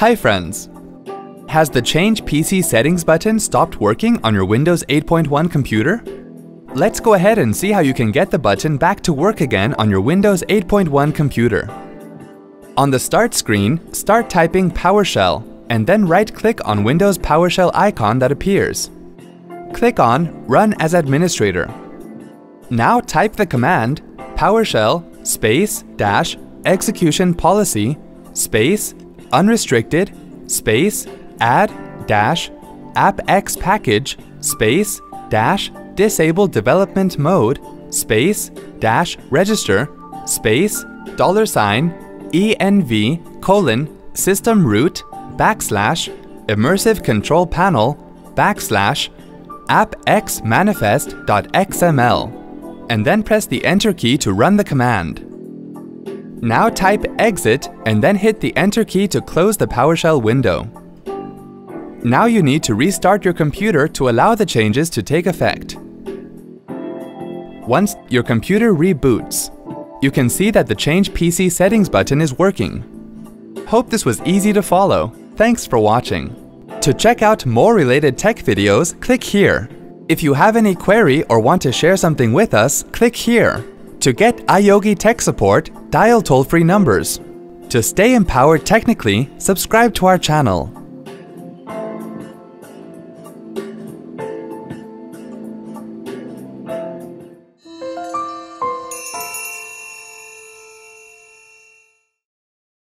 Hi friends! Has the Change PC Settings button stopped working on your Windows 8.1 computer? Let's go ahead and see how you can get the button back to work again on your Windows 8.1 computer. On the Start screen, start typing PowerShell and then right-click on Windows PowerShell icon that appears. Click on Run as Administrator. Now type the command PowerShell --Execution Policy --Unrestricted --add appx package --disable development mode --register $env:/systemroot\systemroot/appx manifest.xml and then press the Enter key to run the command. Now type exit and then hit the Enter key to close the PowerShell window. Now you need to restart your computer to allow the changes to take effect. Once your computer reboots, you can see that the Change PC Settings button is working. Hope this was easy to follow. Thanks for watching. To check out more related tech videos, click here. If you have any query or want to share something with us, click here. To get iYogi tech support, dial toll-free numbers. To stay empowered technically, subscribe to our channel.